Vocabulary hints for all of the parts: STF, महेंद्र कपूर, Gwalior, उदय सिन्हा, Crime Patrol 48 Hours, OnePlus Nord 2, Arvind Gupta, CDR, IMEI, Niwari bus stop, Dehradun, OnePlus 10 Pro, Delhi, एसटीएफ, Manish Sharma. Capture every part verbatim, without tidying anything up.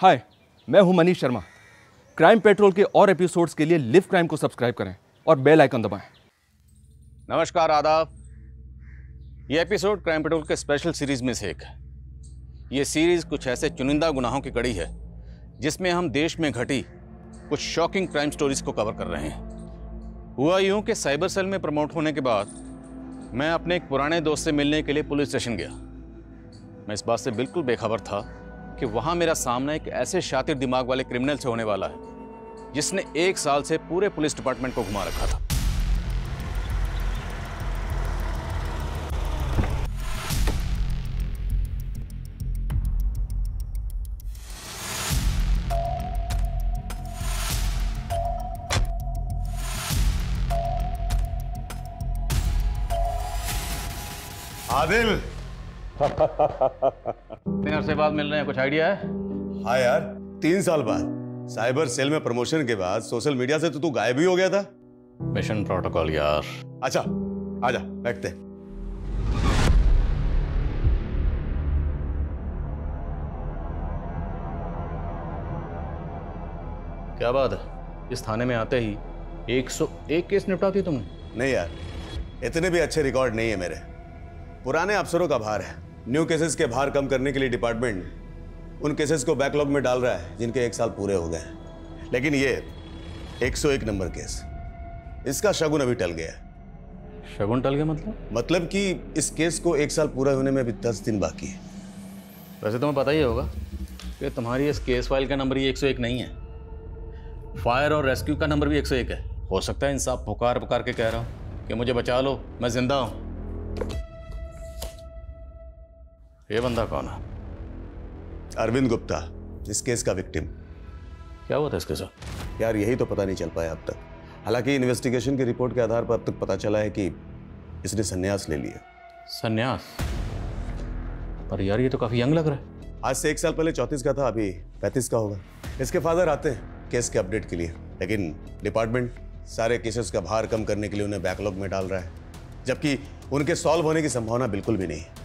हाय, मैं हूं Manish Sharma. Crime Patrol के और एपिसोड्स के लिए लिव क्राइम को सब्सक्राइब करें और बेल आइकन दबाएं। नमस्कार आदाब। ये एपिसोड क्राइम पेट्रोल के स्पेशल सीरीज में से एक है। ये सीरीज कुछ ऐसे चुनिंदा गुनाहों की कड़ी है जिसमें हम देश में घटी कुछ शॉकिंग क्राइम स्टोरीज को कवर कर रहे हैं। हुआ यूं कि साइबर सेल में प्रमोट होने के बाद मैं अपने एक पुराने दोस्त से मिलने के लिए पुलिस स्टेशन गया। मैं इस बात से बिल्कुल बेखबर था कि वहाँ मेरा सामना एक ऐसे शातिर दिमाग वाले क्रिमिनल से होने वाला है जिसने एक साल से पूरे पुलिस डिपार्टमेंट को घुमा रखा था। आदिल तीन अरसे बाद मिल रहे हैं, कुछ आइडिया है? हाँ यार, तीन साल बाद साइबर सेल में प्रमोशन के बाद सोशल मीडिया से तो तू गायब ही हो गया था। मिशन प्रोटोकॉल यार। अच्छा आजा बैठते। क्या बात है, इस थाने में आते ही एक सौ एक केस निपटा दिए तुमने? नहीं यार, इतने भी अच्छे रिकॉर्ड नहीं है मेरे। पुराने अफसरों का भार है। न्यू केसेस के भार कम करने के लिए डिपार्टमेंट उन केसेस को बैकलॉग में डाल रहा है जिनके एक साल पूरे हो गए हैं। लेकिन ये एक सौ एक नंबर केस, इसका शगुन अभी टल गया। शगुन टल गया मतलब? मतलब कि इस केस को एक साल पूरा होने में अभी दस दिन बाकी है। वैसे तुम्हें पता ही होगा कि तुम्हारी इस केस फाइल का नंबर ही एक सौ एक नहीं है। फायर और रेस्क्यू का नंबर भी एक सौ एक है। हो सकता है इंसाफ पुकार पुकार के कह रहा हूँ कि मुझे बचा लो, मैं जिंदा हूँ। ये बंदा कौन है? अरविंद गुप्ता, इस केस का विक्टिम। क्या हुआ था इसके साथ? यार यही तो पता नहीं चल पाया अब तक। हालांकि इन्वेस्टिगेशन की रिपोर्ट के आधार पर अब तक पता चला है कि इसने संन्यास ले लिया। संन्यास? पर यार ये तो काफी यंग लग रहा है। आज से एक साल पहले चौंतीस का था, अभी पैंतीस का होगा। इसके फादर आते हैं केस के अपडेट के लिए, लेकिन डिपार्टमेंट सारे केसेस का भार कम करने के लिए उन्हें बैकलॉग में डाल रहा है, जबकि उनके सॉल्व होने की संभावना बिल्कुल भी नहीं है।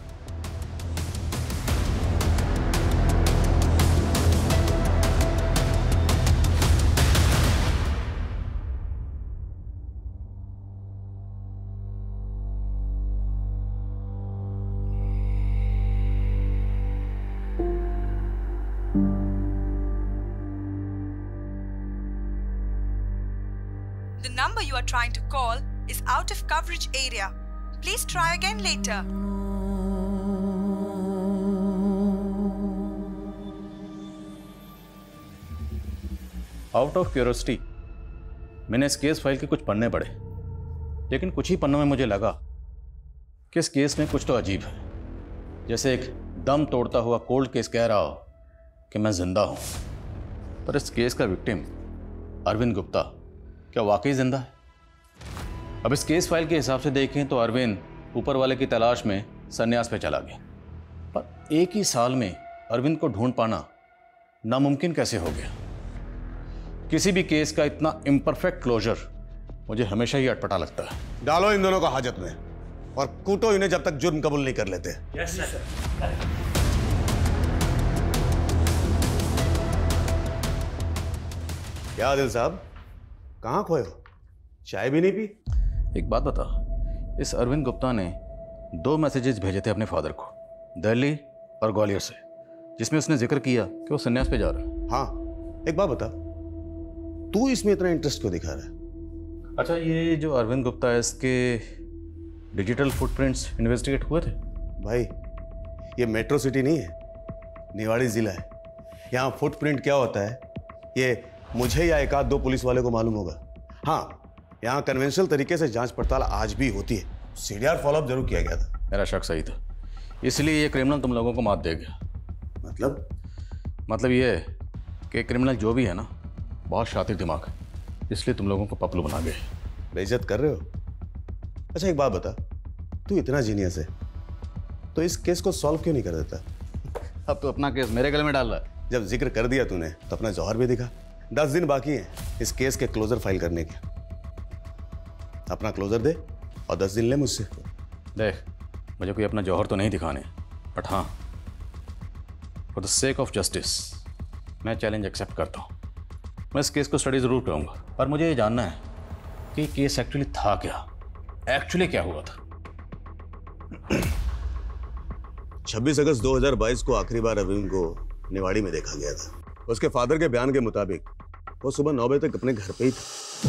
The number you are trying to call is out of coverage area. Please try again later. Out of curiosity, मैंने इस केस फाइल के कुछ पन्ने पढ़े, लेकिन कुछ ही पन्नों में मुझे लगा कि इस केस में कुछ तो अजीब है। जैसे एक दम तोड़ता हुआ कोल्ड केस कह रहा हो कि मैं जिंदा हूँ। पर इस केस का विक्टिम अरविंद गुप्ता क्या वाकई जिंदा है? अब इस केस फाइल के हिसाब से देखें तो अरविंद ऊपर वाले की तलाश में संन्यास पे चला गया, पर एक ही साल में अरविंद को ढूंढ पाना नामुमकिन कैसे हो गया? किसी भी केस का इतना इम्परफेक्ट क्लोजर मुझे हमेशा ही अटपटा लगता है। डालो इन दोनों को हाजत में और कूटो इन्हें जब तक जुर्म कबूल नहीं कर लेते। Yes sir. क्या आदिल साहब, कहाँ खोए हो? चाय भी नहीं पी? एक बात बता, इस अरविंद गुप्ता ने दो मैसेजेस भेजे थे अपने फादर को दिल्ली और ग्वालियर से, जिसमें उसने जिक्र किया कि वो संन्यास पे जा रहा है। हाँ, एक बात बता, तू इसमें इतना इंटरेस्ट क्यों दिखा रहा है? अच्छा, ये जो अरविंद गुप्ता है, इसके डिजिटल फुटप्रिंट्स इन्वेस्टिगेट हुए थे? भाई ये मेट्रो सिटी नहीं है, निवाड़ी ज़िला है। यहाँ फुटप्रिंट क्या होता है ये मुझे या एक आध दो पुलिस वाले को मालूम होगा। हाँ, यहाँ कन्वेंशनल तरीके से जांच पड़ताल आज भी होती है। सीडीआर फॉलोअप जरूर किया गया था। मेरा शक सही था, इसलिए ये क्रिमिनल तुम लोगों को मात दे गया। मतलब? मतलब ये कि क्रिमिनल जो भी है ना, बहुत शातिर दिमाग है, इसलिए तुम लोगों को पपलू बना गए। बेइज्जत कर रहे हो। अच्छा एक बात बता, तू इतना जीनियस है तो इस केस को सॉल्व क्यों नहीं कर देता? अब तो अपना केस मेरे गले में डाल रहा है। जब जिक्र कर दिया तूने तो अपना जौहर भी दिखा। दस दिन बाकी हैं इस केस के क्लोजर फाइल करने के। अपना क्लोजर दे और दस दिन ले मुझसे। देख, मुझे कोई अपना जौहर तो नहीं दिखाने, बट हाँ, for the sake of justice मैं चैलेंज एक्सेप्ट करता हूँ। मैं इस केस को स्टडी ज़रूर करूँगा, पर मुझे ये जानना है कि केस एक्चुअली था क्या, एक्चुअली क्या हुआ था। छब्बीस अगस्त दो हज़ार बाईस को आखिरी बार अरविंद को निवाड़ी में देखा गया था। उसके फादर के बयान के मुताबिक वो सुबह नौ बजे तक अपने घर पे ही था।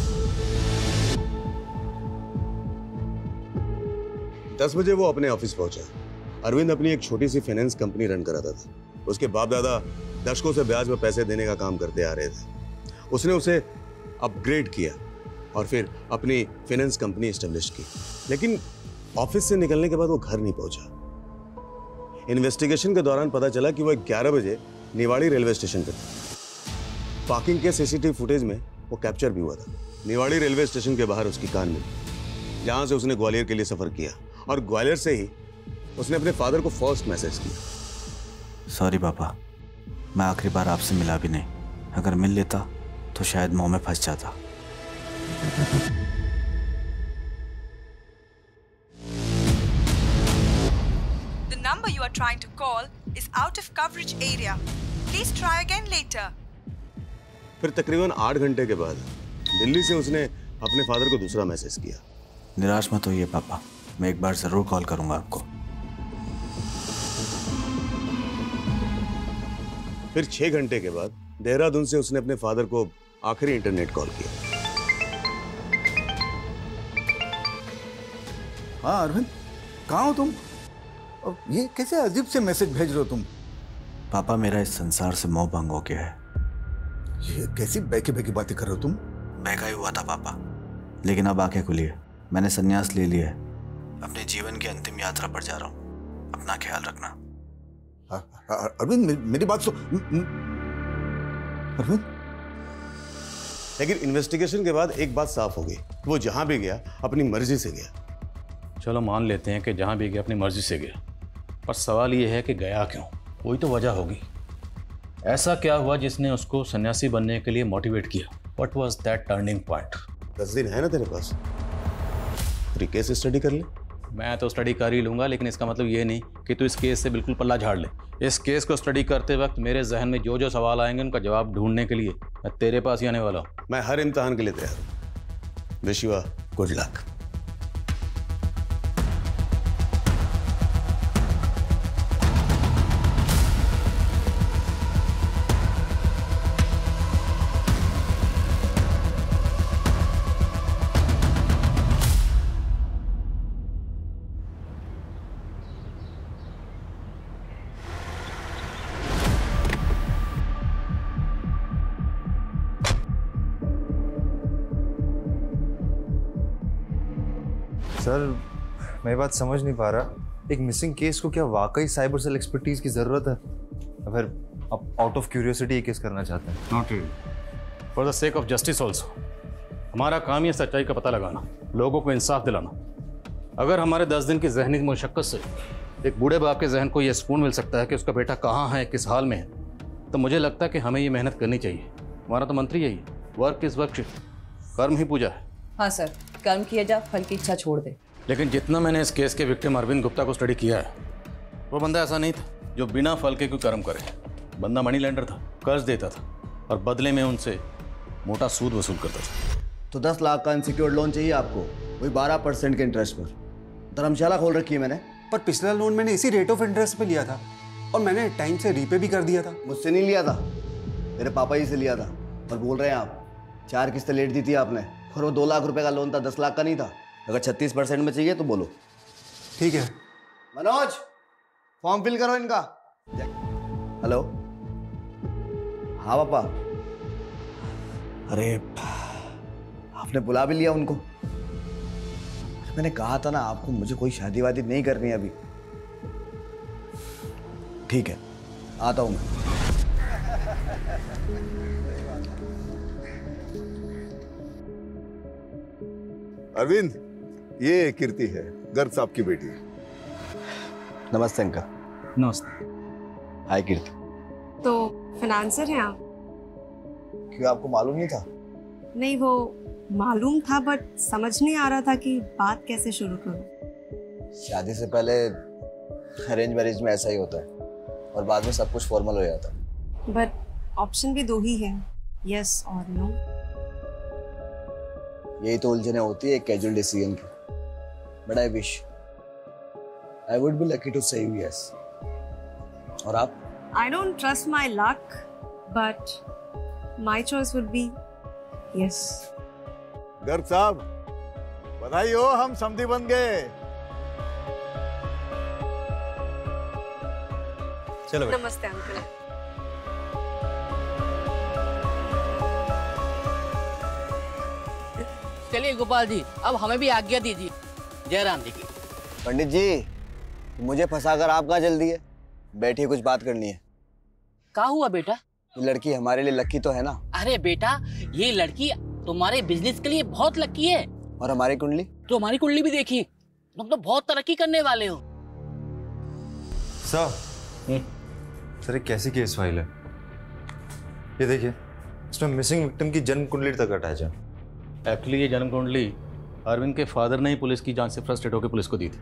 दस बजे वो अपने ऑफिस पहुंचा। अरविंद अपनी एक छोटी सी फाइनेंस कंपनी रन कराता था। उसके बाप दादा दशकों से ब्याज में पैसे देने का काम करते आ रहे थे। उसने उसे अपग्रेड किया और फिर अपनी फाइनेंस कंपनी एस्टेब्लिश की, लेकिन ऑफिस से निकलने के बाद वो घर नहीं पहुंचा। इन्वेस्टिगेशन के दौरान पता चला कि वो ग्यारह बजे निवाड़ी रेलवे स्टेशन पर था। पार्किंग के सीसीटीवी फुटेज में वो कैप्चर भी हुआ था। निवाड़ी रेलवे स्टेशन के बाहर उसकी कान मिली, जहां से उसने ग्वालियर के लिए सफर किया और ग्वालियर से ही उसने अपने फादर को फर्स्ट मैसेज किया। सॉरी पापा, मैं आखिरी बार आपसे मिला भी नहीं, अगर मिल लेता तो शायद मुँह में फंस जाता। The number you are trying to call is out of coverage area. Please try again later. फिर तकरीबन आठ घंटे के बाद दिल्ली से उसने अपने फादर को दूसरा मैसेज किया। निराश मत होइए पापा, मैं एक बार जरूर कॉल करूंगा आपको। फिर छह घंटे के बाद देहरादून से उसने अपने फादर को आखिरी इंटरनेट कॉल किया। हाँ अरविंद, कहाँ हो तुम? और ये कैसे अजीब से मैसेज भेज रहे हो तुम? पापा, मेरा इस संसार से मोह भंग हो गया है। ये कैसी बैकी बैकी बातें कर रहे हो तुम? बैका ही हुआ था पापा, लेकिन अब आंखें खुली है। मैंने संन्यास ले लिया है, अपने जीवन की अंतिम यात्रा पर जा रहा हूँ। अपना ख्याल रखना। अरविंद मेरी बात सुन। अरविंद, लेकिन इन्वेस्टिगेशन के बाद एक बात साफ हो गई, वो जहाँ भी गया अपनी मर्जी से गया। चलो मान लेते हैं कि जहाँ भी गया अपनी मर्जी से गया, पर सवाल ये है कि गया क्यों? कोई तो वजह होगी। ऐसा क्या हुआ जिसने उसको सन्यासी बनने के लिए मोटिवेट किया? What was that turning point? दस दिन है ना तेरे पास, फिर केस स्टडी कर ले। मैं तो स्टडी कर ही लूँगा, लेकिन इसका मतलब ये नहीं कि तू इस केस से बिल्कुल पल्ला झाड़ ले। इस केस को स्टडी करते वक्त मेरे जहन में जो जो सवाल आएंगे उनका जवाब ढूंढने के लिए मैं तेरे पास ही आने वाला हूँ। मैं हर इम्तहान के लिए तैयार हूँ। Wish you good luck. Sir, मैं बात समझ नहीं पा रहा, एक मिसिंग केस को क्या वाकई साइबर सेल एक्सपर्टीज की ज़रूरत है? फिर आप आउट ऑफ क्यूरियोसिटी ये केस करना चाहते हैं? Not really, for the sake of justice also. हमारा काम ही सच्चाई का पता लगाना, लोगों को इंसाफ दिलाना। अगर हमारे दस दिन की जहनी मशक्क़त से एक बूढ़े बाप के जहन को यह सुकून मिल सकता है कि उसका बेटा कहाँ है, किस हाल में है, तो मुझे लगता है कि हमें ये मेहनत करनी चाहिए। हमारा तो मंत्र यही है, वर्क इज़ वर्कशिप, कर्म ही पूजा है। हाँ सर, कर्म किया जा, फल की इच्छा छोड़ दे। लेकिन जितना मैंने इस केस के विक्टिम अरविंद गुप्ता को स्टडी किया है, वो बंदा ऐसा नहीं था जो बिना फल के कोई कर्म करे। बंदा मनी लैंडर था, कर्ज देता था और बदले में उनसे मोटा सूद वसूल करता था। तो दस लाख का इनसिक्योर्ड लोन चाहिए आपको, वही बारह परसेंट के इंटरेस्ट पर। धर्मशाला खोल रखी है मैंने। पर पिछला लोन मैंने इसी रेट ऑफ इंटरेस्ट पर लिया था और मैंने टाइम से रीपे भी कर दिया था। मुझसे नहीं लिया था, मेरे पापा जी से लिया था। पर बोल रहे हैं आप चार किस्तें लेट दी थी आपने, और वो दो लाख रुपए का लोन था, दस लाख का नहीं था। अगर छत्तीस परसेंट में चाहिए तो बोलो। ठीक है मनोज, फॉर्म फिल करो इनका। हेलो, हाँ पापा। अरे आपने बुला भी लिया उनको? मैंने कहा था ना आपको, मुझे कोई शादी वादी नहीं करनी है अभी। ठीक है, आता हूँ मैं। अरविंद, ये कीर्ति है, गर्ग साहब की बेटी। नमस्ते अंका। नमस्ते। हाय कीर्ति। तो फाइनेंसर हैं आप? क्यों, आपको मालूम नहीं था? नहीं, वो मालूम था, बट समझ नहीं आ रहा था कि बात कैसे शुरू करूं। शादी से पहले अरेंज मैरिज में ऐसा ही होता है और बाद में सब कुछ फॉर्मल हो जाता है। बट ऑप्शन भी दो ही है, यस और नो। यही तो उलझने होती है कैजुअल डिसीजन की। But I wish I would be lucky to say yes. और आप? I don't trust my luck but my choice would be yes. Garg साहब बधाई हो, हम समधी बन गए। चलो भाई। नमस्ते अंकल। चलिए गोपाल जी, अब हमें भी आज्ञा दीजिए। जयराम जी की। पंडित जी, मुझे फंसाकर आप कहाँ जल्दी है? बैठिए, कुछ बात करनी है। क्या हुआ बेटा? ये लड़की हमारे लिए लकी तो है ना? अरे बेटा, ये लड़की तुम्हारे बिजनेस के लिए बहुत लकी है। और हमारी कुंडली? तो हमारी कुंडली भी देखिए, तुम तो बहुत तरक्की करने वाले हो। सर, सर एक कैसी केस फाइल है? ये देखिए, इसमें मिसिंग विक्टिम की जन्म कुंडली तक अटैच है। एक्चुअली ये जन्म कुंडली अरविंद के फादर ने ही पुलिस की जांच से फ्रस्ट्रेट होकर पुलिस को दी थी।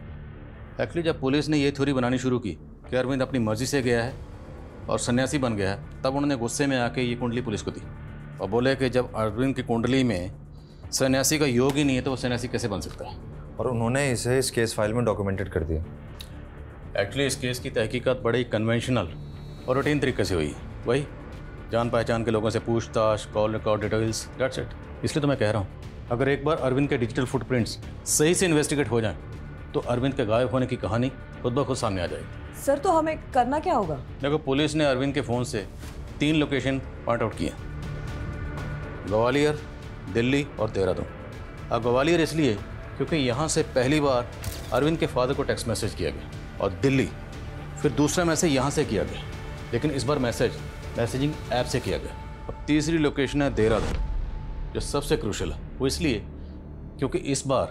एक्चुअली जब पुलिस ने ये थ्योरी बनानी शुरू की कि अरविंद अपनी मर्जी से गया है और सन्यासी बन गया है, तब उन्होंने गुस्से में आके ये कुंडली पुलिस को दी और बोले कि जब अरविंद की कुंडली में सन्यासी का योग ही नहीं है तो वो सन्यासी कैसे बन सकता है। और उन्होंने इसे इस केस फाइल में डॉक्यूमेंटेड कर दिया। एक्चुअली इस केस की तहकीकात बड़ी कन्वेंशनल और रूटीन तरीके से हुई, वही जान पहचान के लोगों से पूछताछ, call record, details, that's it. इसलिए तो मैं कह रहा हूँ, अगर एक बार अरविंद के डिजिटल फुटप्रिंट्स सही से इन्वेस्टिगेट हो जाएं, तो अरविंद के गायब होने की कहानी खुद ब खुद सामने आ जाएगी। सर, तो हमें करना क्या होगा? देखो, पुलिस ने अरविंद के फ़ोन से तीन लोकेशन पॉइंट आउट किए, ग्वालियर, दिल्ली और देहरादून। अब ग्वालियर इसलिए क्योंकि यहाँ से पहली बार अरविंद के फादर को टेक्स्ट मैसेज किया गया, और दिल्ली फिर दूसरा मैसेज यहाँ से किया गया, लेकिन इस बार मैसेज मैसेजिंग ऐप से किया गया। अब तीसरी लोकेशन है देहरादून, जो सबसे क्रूशल है। वो इसलिए क्योंकि इस बार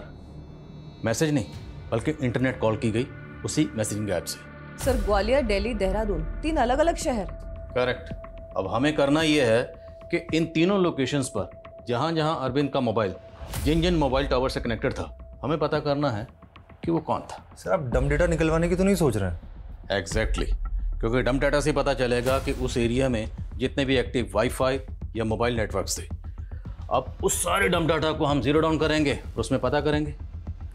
मैसेज नहीं बल्कि इंटरनेट कॉल की गई उसी मैसेजिंग ऐप से। सर, ग्वालियर, दिल्ली, देहरादून, तीन अलग अलग शहर। करेक्ट। अब हमें करना ये है कि इन तीनों लोकेशंस पर जहाँ जहाँ अरविंद का मोबाइल जिन जिन मोबाइल टावर से कनेक्टेड था, हमें पता करना है कि वो कौन था। सर, आप डम डाटा निकलवाने की तो नहीं सोच रहे हैं? Exactly exactly. क्योंकि डम डाटा से पता चलेगा कि उस एरिया में जितने भी एक्टिव वाईफाई या मोबाइल नेटवर्क थे। अब उस सारे डम डाटा को हम जीरो डाउन करेंगे और उसमें पता करेंगे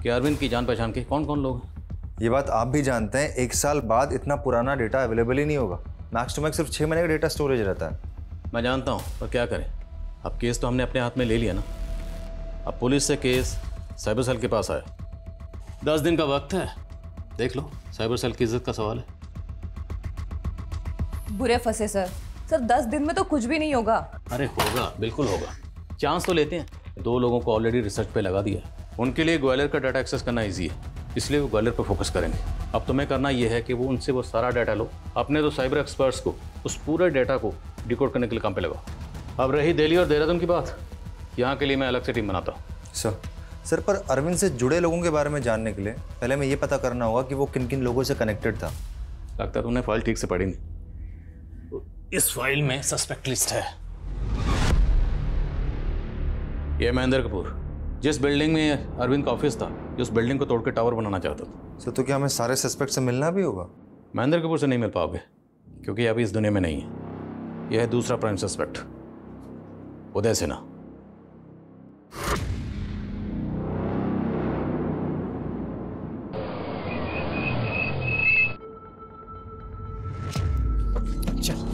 कि अरविंद की जान पहचान के कौन कौन लोग हैं। ये बात आप भी जानते हैं, एक साल बाद इतना पुराना डेटा अवेलेबल ही नहीं होगा। मैक्स टू मैक्स सिर्फ छः महीने का डेटा स्टोरेज रहता है। मैं जानता हूँ, पर क्या करें, अब केस तो हमने अपने हाथ में ले लिया ना। अब पुलिस से केस साइबर सेल के पास आया, दस दिन का वक्त है, देख लो। साइबर सेल की इज्जत का सवाल है। बुरे फंसे सर। सर, दस दिन में तो कुछ भी नहीं होगा। अरे होगा, बिल्कुल होगा, चांस तो लेते हैं। दो लोगों को ऑलरेडी रिसर्च पे लगा दिया, उनके लिए ग्वालियर का डाटा एक्सेस करना इजी है, इसलिए वो ग्वालियर पर फोकस करेंगे। अब तुम्हें करना यह है कि वो उनसे वो सारा डाटा लो, अपने तो साइबर एक्सपर्ट्स को उस पूरे डाटा को डिकोड करने के लिए काम पे लगाओ। अब रही दिल्ली और देहरादून की बात, यहाँ के लिए मैं अलग से टीम बनाता हूँ। सर सर पर अरविंद से जुड़े लोगों के बारे में जानने के लिए पहले हमें ये पता करना होगा कि वो किन किन लोगों से कनेक्टेड था। लगता है तुमने फाइल ठीक से पढ़ी नहीं। इस फाइल में सस्पेक्ट लिस्ट है। ये महेंद्र कपूर, जिस बिल्डिंग में अरविंद का ऑफिस था, उस बिल्डिंग को तोड़कर टावर बनाना चाहता था। सर, तो क्या हमें सारे सस्पेक्ट से मिलना भी होगा? महेंद्र कपूर से नहीं मिल पाओगे क्योंकि अभी इस दुनिया में नहीं है। यह है दूसरा प्राइम सस्पेक्ट, उदय सिन्हा। चल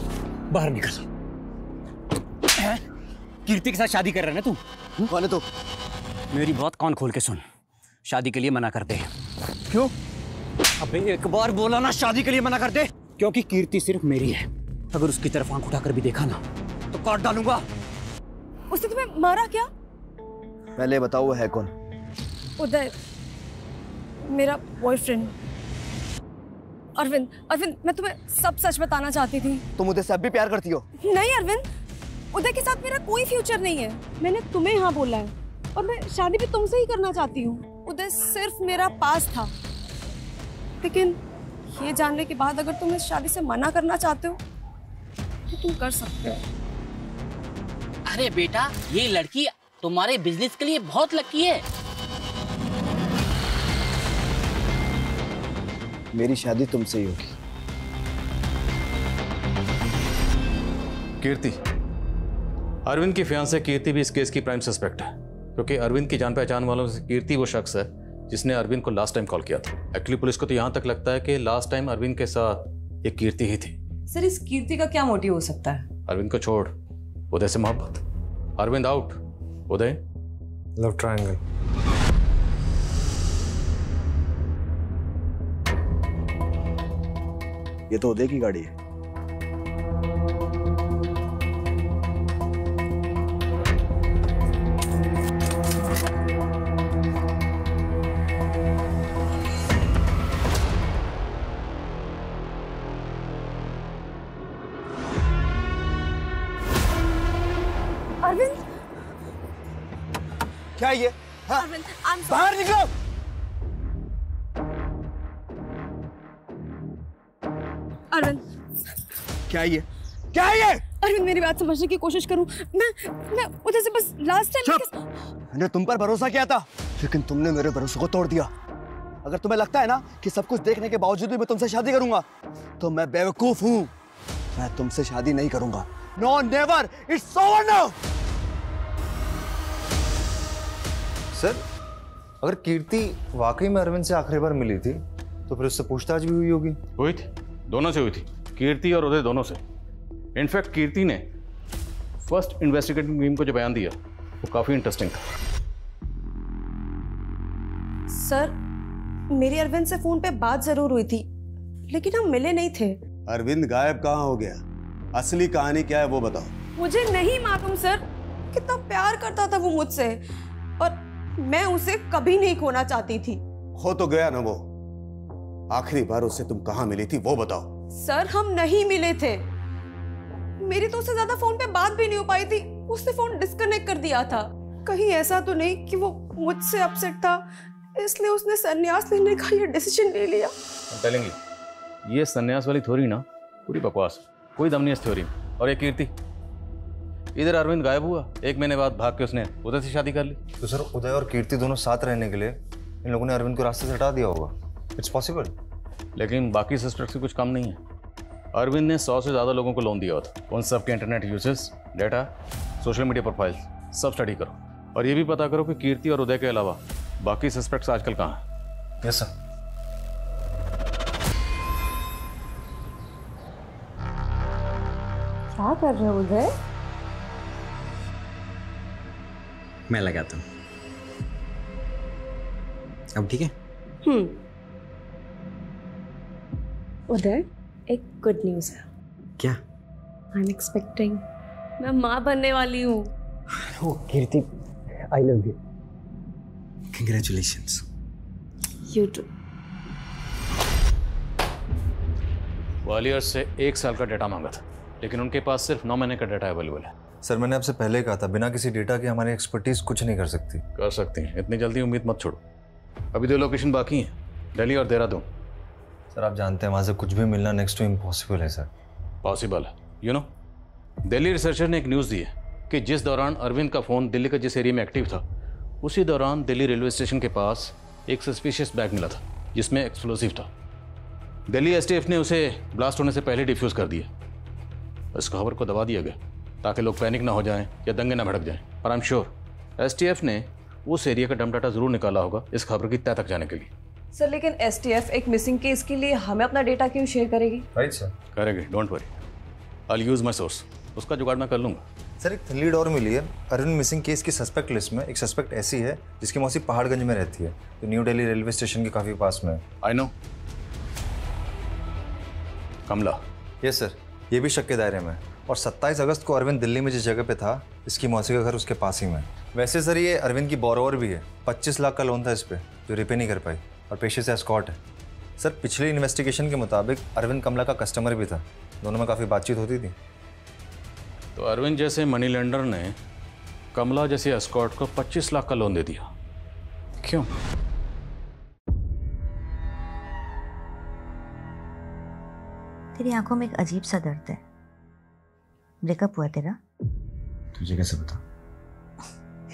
बाहर निकल। कीर्ति के साथ शादी कर रहा है ना तू? कौन है तो? मेरी बात कान खोल के सुन, शादी के लिए मना कर दे। क्यों? अबे एक बार बोला ना, शादी के लिए मना कर दे। क्योंकि कीर्ति सिर्फ मेरी है, अगर उसकी तरफ आंख उठाकर भी देखा ना तो काट डालूंगा। उसने तुम्हें मारा क्या? पहले बताओ वो है कौन? उदय, मेरा बॉयफ्रेंड। अरविंद, अरविंद मैं तुम्हें सब सच बताना चाहती थी। तुम मुझे सब भी प्यार करती हो? नहीं अरविंद, उदय के साथ मेरा कोई फ्यूचर नहीं है। मैंने तुम्हें हाँ बोला है और मैं शादी भी तुमसे ही करना चाहती हूँ। उदय सिर्फ मेरा पास था, लेकिन ये जानने के बाद अगर तुम इस शादी से मना करना चाहते हो तो तुम कर सकते हो। अरे बेटा, ये लड़की तुम्हारे बिजनेस के लिए बहुत लकी है। मेरी शादी तुमसे ही होगी। कीर्ति, अरविंद की फियांसे कीर्ति भी इस केस की प्राइम सस्पेक्ट है, क्योंकि अरविंद की जान पहचान वालों से कीर्ति वो शख्स है जिसने अरविंद को लास्ट टाइम कॉल किया था। एक्चुअली पुलिस को तो यहाँ तक लगता है कि लास्ट टाइम अरविंद के साथ एक कीर्ति ही थी। सर, इस कीर्ति का क्या मोटिव हो सकता है? अरविंद को छोड़, उदय से मोहब्बत। Arvind out, Uday love triangle. ये तो उदय की गाड़ी है। क्या ये? हाँ? बाहर निकलो! अरविंद, क्या ये? क्या ये? अरविंद, मेरी बात समझने की कोशिश करो। मैं मैं उधर से बस लास्ट टाइम के... मैंने तुम पर भरोसा किया था, लेकिन तुमने मेरे भरोसे को तोड़ दिया। अगर तुम्हें लगता है ना कि सब कुछ देखने के बावजूद भी मैं तुमसे शादी करूंगा, तो मैं बेवकूफ हूँ। मैं तुमसे शादी नहीं करूंगा। No, never, it's over now. Sir, अगर कीर्ति वाकई में अरविंद से आखिरी बार मिली थी तो फिर उससे पूछताछ भी हुई होगी। हुई थी, दोनों से हुई थी, कीर्ति और उदय दोनों से। इनफैक्ट कीर्ति ने फर्स्ट इन्वेस्टिगेटिंग टीम को जो बयान दिया वो काफी इंटरेस्टिंग था। सर, मेरी अरविंद से फोन पे बात जरूर हुई थी, लेकिन हम मिले नहीं थे। अरविंद गायब कहाँ हो गया? असली कहानी क्या है वो बताओ। मुझे नहीं मालूम सर, कितना प्यार करता था वो मुझसे और मैं उसे कभी नहीं खोना चाहती थी। हो तो गया ना वो। आखिरी बार उसे तुम कहाँ मिली थी वो बताओ। सर, हम नहीं मिले थे। मेरी तो उससे ज़्यादा फोन पे बात भी नहीं हो पाई थी। उसने फोन डिस्कनेक्ट कर दिया था। कहीं ऐसा तो नहीं कि वो मुझसे अपसेट था, इसलिए उसने संन्यास लेने का ये डिसीजन ले लिया। चलेंगे, ये संन्यास वाली थ्योरी ना पूरी बकवास, कोई दम नहीं इस थ्योरी में। और ये कीर्ति, इधर अरविंद गायब हुआ, एक महीने बाद भाग के उसने उदय से शादी कर ली। तो सर, उदय और कीर्ति दोनों साथ रहने के लिए इन लोगों ने अरविंद को रास्ते से हटा दिया होगा। It's possible. लेकिन बाकी सस्पेक्ट से कुछ काम नहीं है। अरविंद ने सौ से ज़्यादा लोगों को लोन दिया होता। उन सब के internet uses, data, social media profile सब स्टडी करो और ये भी पता करो कि कीर्ति और उदय के अलावा बाकी सस्पेक्ट्स आजकल कहाँ हैं। Yes sir. क्या कर रहे हो उदय? मैं लगाता हूँ। अब ठीक है? हम्म। उधर एक गुड न्यूज़ है। क्या? I'm expecting. मैं माँ बनने वाली हूँ। Oh Kirti, I love you. Congratulations. You too. Gwalior से एक साल का डेटा मांगा था, लेकिन उनके पास सिर्फ नौ महीने का डेटा अवेलेबल है। सर, मैंने आपसे पहले कहा था बिना किसी डेटा के हमारी एक्सपर्टीज कुछ नहीं कर सकती। कर सकती हैं, इतनी जल्दी उम्मीद मत छोड़ो। अभी दो लोकेशन बाकी हैं, दिल्ली और देहरादून। सर, आप जानते हैं वहाँ से कुछ भी मिलना नेक्स्ट टू इम्पॉसिबल है। सर पॉसिबल है, यू नो। दिल्ली रिसर्चर ने एक न्यूज़ दी है कि जिस दौरान अरविंद का फ़ोन दिल्ली का जिस एरिया में एक्टिव था, उसी दौरान दिल्ली रेलवे स्टेशन के पास एक सस्पिशियस बैग मिला था जिसमें एक्सप्लोसिव था। दिल्ली एस टी एफ ने उसे ब्लास्ट होने से पहले डिफ्यूज़ कर दिया। इस खबर को दबा दिया गया ताकि लोग पैनिक ना हो जाएं या दंगे ना भड़क जाएं। पर आई एम श्योर एसटीएफ ने उस एरिया का डम डाटा जरूर निकाला होगा इस खबर की तह तक जाने के लिए। सर, लेकिन एसटीएफ एक मिसिंग केस के लिए हमें अपना डेटा क्यों शेयर करेगी? राइट सर, करेगी। Don't worry, I use my source, उसका जुगाड़ मैं कर लूँगा। सर, एक लीड और मिली है। अरविंद मिसिंग केस की सस्पेक्ट लिस्ट में एक सस्पेक्ट ऐसी है जिसकी मौसी पहाड़गंज में रहती है, तो न्यू दिल्ली रेलवे स्टेशन के काफ़ी पास में। I know. Kamla. Yes sir, ये भी शक के दायरे में। और सत्ताईस अगस्त को अरविंद दिल्ली में जिस जगह पे था, इसकी मौसी का घर उसके पास ही में। वैसे सर, ये अरविंद की बोरोवर भी है। पच्चीस लाख का लोन था इस पर जो रिपे नहीं कर पाई और पेशे से एस्कॉर्ट है। सर, पिछले इन्वेस्टिगेशन के मुताबिक अरविंद कमला का कस्टमर भी था, दोनों में काफ़ी बातचीत होती थी। तो अरविंद जैसे मनी लेंडर ने कमला जैसे एस्कॉर्ट को पच्चीस लाख का लोन दे दिया, क्यों? तेरी आंखों में एक अजीब सा दर्द है। ब्रेकअप हुआ तेरा? तुझे कैसे पता?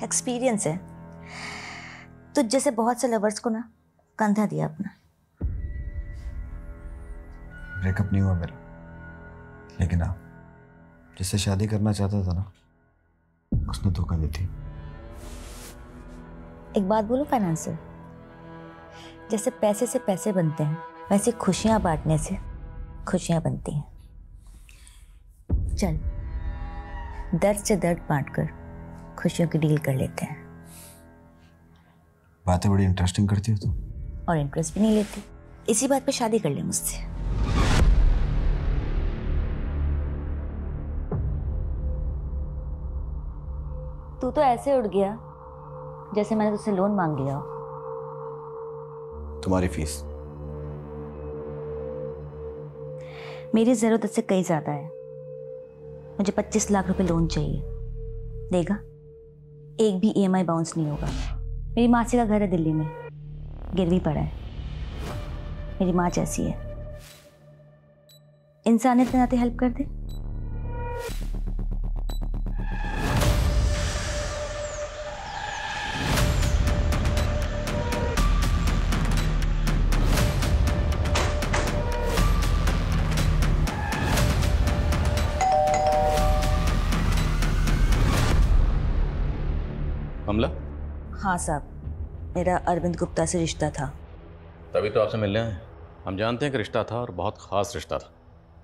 एक्सपीरियंस है। तुझ जैसे बहुत से लवर्स को ना कंधा दिया अपना। ब्रेकअप नहीं हुआ मेरा, लेकिन हाँ जिससे शादी करना चाहता था ना, उसने धोखा दी थी। एक बात बोलूं फाइनेंसर, जैसे पैसे से पैसे बनते हैं वैसे खुशियां बांटने से खुशियां बनती हैं। चल दर्द से दर्द बांटकर खुशियों की डील कर लेते हैं। बातें बड़ी इंटरेस्टिंग करती हो तुम तो। और इंटरेस्ट भी नहीं लेती। इसी बात पे शादी कर ले मुझसे। तू तो ऐसे उड़ गया जैसे मैंने तुझसे लोन मांग लिया। तुम्हारी फीस मेरी जरूरत से कहीं ज्यादा है। मुझे पच्चीस लाख रुपए लोन चाहिए। देगा? एक भी ईएमआई बाउंस नहीं होगा। मेरी मासी का घर है दिल्ली में, गिरवी पड़ा है। मेरी माँ जैसी है, इंसानियत के नाते हेल्प कर दे। हाँ साहब, मेरा अरविंद गुप्ता से रिश्ता था, तभी तो आपसे मिलने आए। हम जानते हैं कि रिश्ता था और बहुत खास रिश्ता था,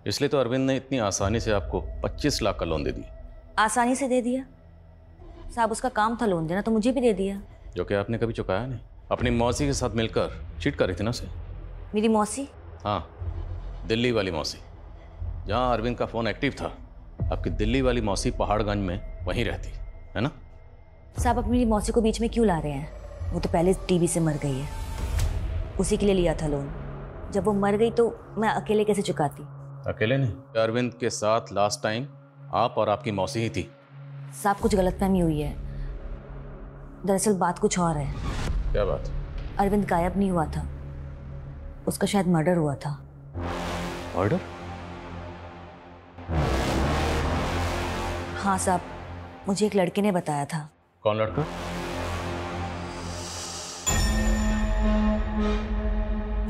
इसलिए तो अरविंद ने इतनी आसानी से आपको पच्चीस लाख का लोन दे दिया। आसानी से दे दिया साहब, उसका काम था लोन देना, तो मुझे भी दे दिया, जो कि आपने कभी चुकाया नहीं। अपनी मौसी के साथ मिलकर चीट कर रही थी ना उसे। मेरी मौसी? हाँ, दिल्ली वाली मौसी। जहाँ अरविंद का फ़ोन एक्टिव था, आपकी दिल्ली वाली मौसी पहाड़गंज में वहीं रहती है ना। साहब आप मेरी मौसी को बीच में क्यों ला रहे हैं? वो तो पहले टीबी से मर गई है, उसी के लिए लिया था लोन। जब वो मर गई तो मैं अकेले कैसे चुकाती? अकेले नहीं, अरविंद के साथ लास्ट टाइम आप और आपकी मौसी ही थी। साहब कुछ गलतफहमी हुई है, दरअसल बात कुछ और है। क्या बात? अरविंद गायब नहीं हुआ था, उसका शायद मर्डर हुआ था। मर्डर? हाँ साहब, मुझे एक लड़के ने बताया था। कौन लड़का?